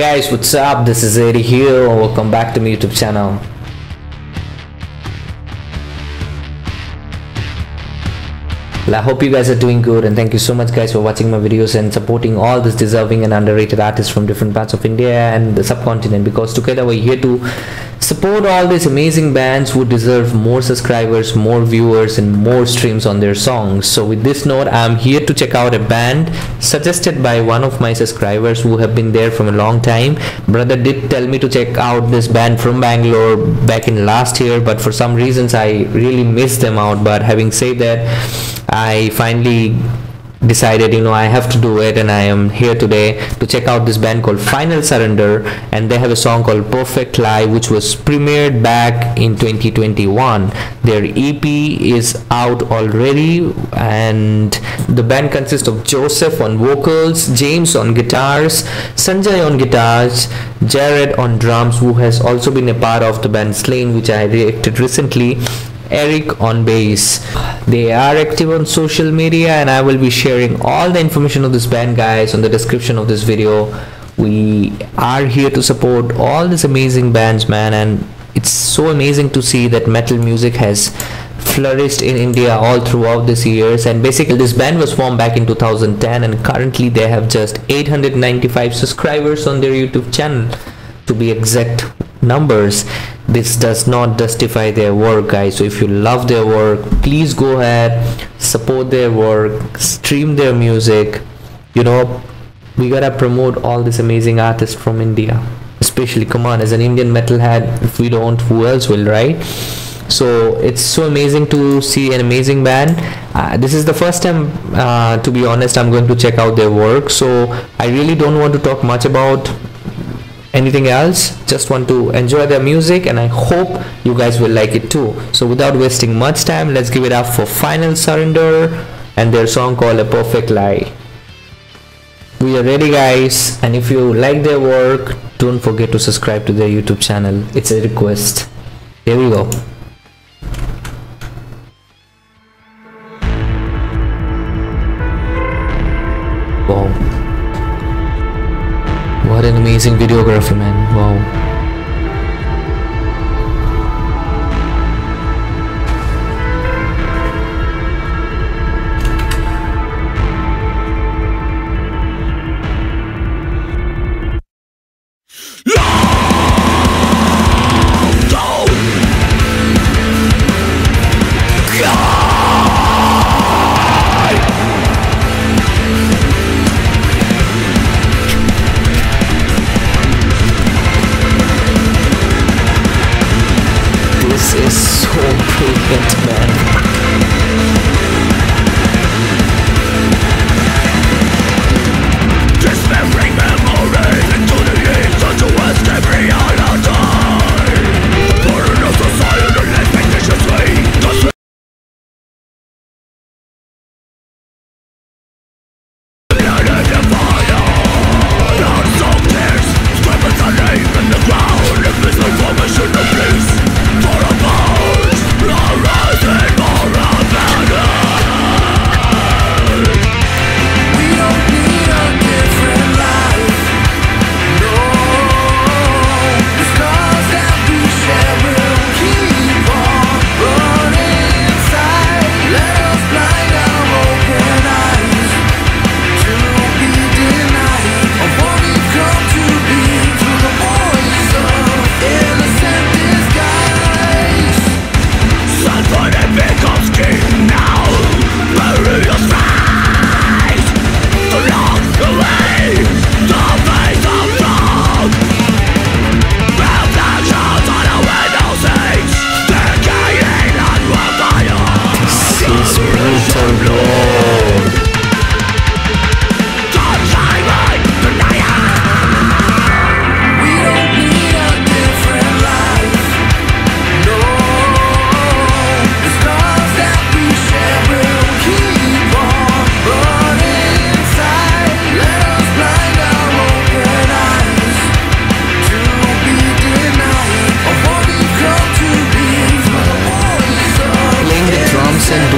guys, what's up? This is Eri here. Welcome back to my YouTube channel. Well, I hope you guys are doing good, and thank you so much guys for watching my videos and supporting all these deserving and underrated artists from different parts of India and the subcontinent, because together we're here to support all these amazing bands who deserve more subscribers, more viewers and more streams on their songs. So with this note, I'm here to check out a band suggested by one of my subscribers who have been there from a long time. Brother did tell me to check out this band from Bangalore back in last year, but for some reasons I really missed them out. But having said that, I finally decided, you know, I have to do it, and I am here today to check out this band called Final Surrender, and they have a song called A Perfect Lie, which was premiered back in 2021. Their EP is out already, and the band consists of Joseph on vocals, James on guitars, Sanjay on guitars, Jared on drums, who has also been a part of the band Slain, which I reacted recently, Eric on bass. They are active on social media, and I will be sharing all the information of this band guys on the description of this video. We are here to support all these amazing bands, man, and it's so amazing to see that metal music has flourished in India all throughout these years. And basically this band was formed back in 2010, and currently they have just 895 subscribers on their YouTube channel, to be exact numbers. This does not justify their work guys, so if you love their work, please go ahead, support their work, stream their music. You know, we gotta promote all these amazing artists from India, especially, come on, as an Indian metalhead, if we don't, who else will, right? So it's so amazing to see an amazing band. This is the first time, to be honest, I'm going to check out their work, so I really don't want to talk much about anything else. Just want to enjoy their music, and I hope you guys will like it too. So without wasting much time, let's give it up for Final Surrender and their song called A Perfect Lie. We are ready guys, and if you like their work, don't forget to subscribe to their YouTube channel. It's a request. Here we go. Wow. What an amazing videography, man. Wow. This is so brilliant, man. Dismembering memories into the years unto us every other time. Burden of societal expectations. Wow. Now things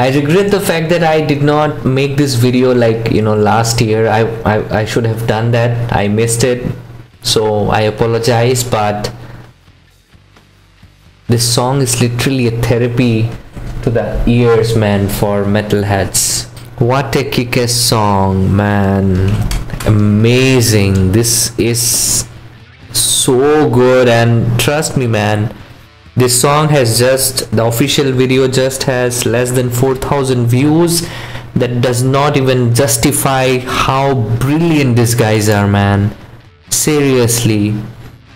I regret the fact that I did not make this video, like, you know, last year. I should have done that. I missed it, so I apologize. But this song is literally a therapy to the ears, man, for metalheads. What a kick-ass song, man. Amazing. This is so good, and trust me, man, this song has just, the official video just has less than 4,000 views. That does not even justify how brilliant these guys are, man. Seriously,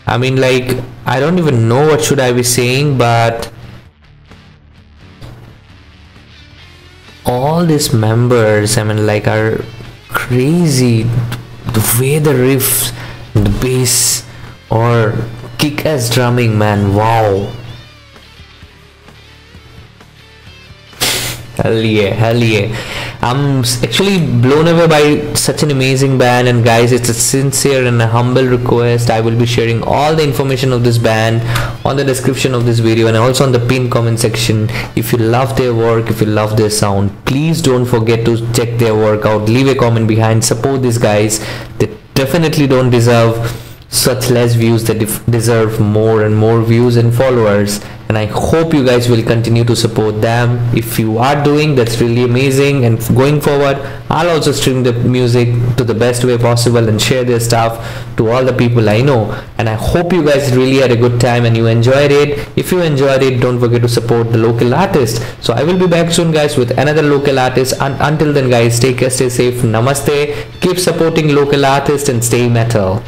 I mean, like, I don't even know what should I be saying, but all these members, I mean, like, are crazy. The way the riffs, the bass, or kick-ass drumming, man, wow. Hell yeah, hell yeah. I'm actually blown away by such an amazing band. And guys, it's a sincere and a humble request. I will be sharing all the information of this band on the description of this video and also on the pinned comment section. If you love their work, if you love their sound, please don't forget to check their work out. Leave a comment behind, support these guys. They definitely don't deserve such less views. That deserve more and more views and followers, and I hope you guys will continue to support them. If you are doing, that's really amazing. And going forward, I'll also stream the music to the best way possible and share their stuff to all the people I know. And I hope you guys really had a good time and you enjoyed it. If you enjoyed it, don't forget to support the local artist. So I will be back soon, guys, with another local artist. And until then, guys, take care, stay safe, namaste, keep supporting local artists, and stay metal.